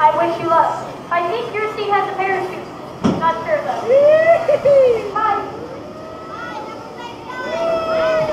I wish you luck. I think your seat has a parachute. Not sure though. Bye. Bye. Have a safe time.